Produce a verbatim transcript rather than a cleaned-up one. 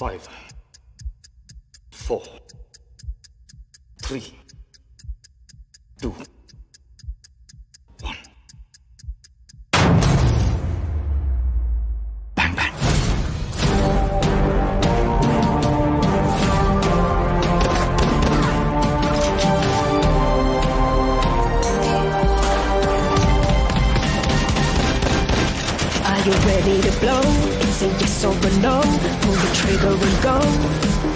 Five, four, three, two, one. Bang bang. Are you ready to blow? Is it yes or a no? Pull the trigger and go.